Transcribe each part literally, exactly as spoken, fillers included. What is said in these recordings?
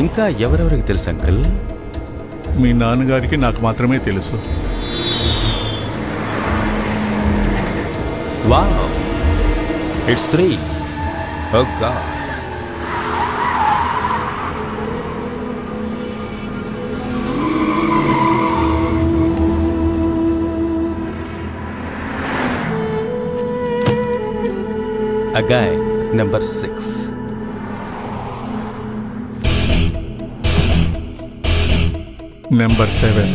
ఇంకా ఎవరెవరికి తెలుసు అంకుల్? మీ నాన్నగారికి నాకు మాత్రమే తెలుసు. Wow, it's three. Oh God. A guy number six. Number seven.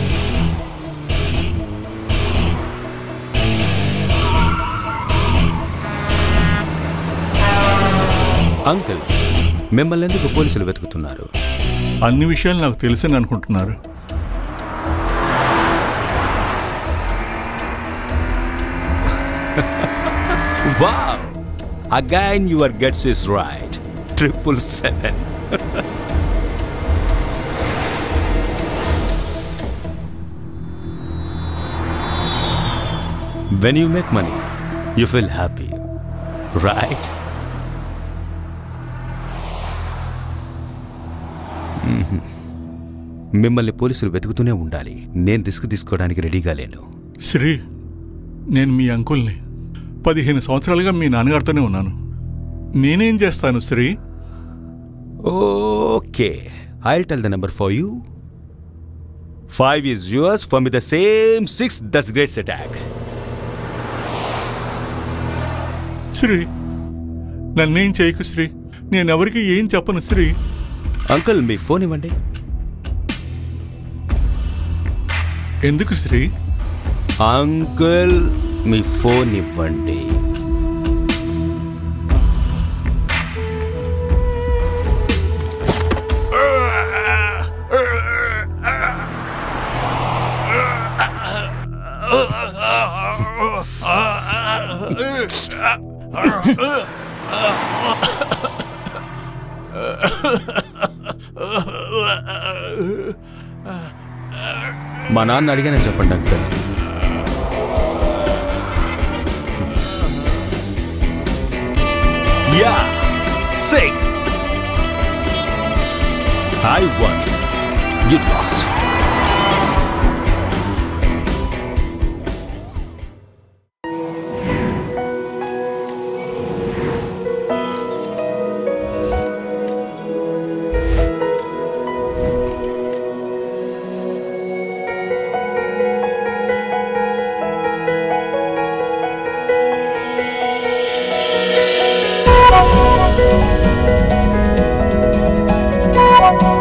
Uncle, మిమ్మల్ని ఎందుకు పోలీసులు వెతుకుతున్నారు? అన్ని విషయాలు నాకు తెలుసని అనుకుంటున్నారు. Wow, again your guess is right. Triple seven. When you make money, you feel happy, right? మిమ్మల్ని పోలీసులు వెతుకుతూనే ఉండాలి. నేను రిస్క్ తీసుకోవడానికి రెడీగా లేను. శ్రీ, నేను మీ అంకుల్ని. పదిహేను సంవత్సరాలుగా మీ నాన్నగారితోనే ఉన్నాను. నేనేం చేస్తాను Sri? Okay, I'll tell the number for you. Five is yours, for me the same six. That's greats attack. Sri, నన్నేం చేయకు శ్రీ. నేనెవరికి ఏం చెప్పను శ్రీ. అంకుల్, మీ ఫోన్ ఇవ్వండి. ఎందుకు శ్రీ? అంకుల్, మీ ఫోన్ ఇవ్వండి. మా నాన్న అడిగానే చెప్పండి uncle. Yeah six. I won, you lost. Bye.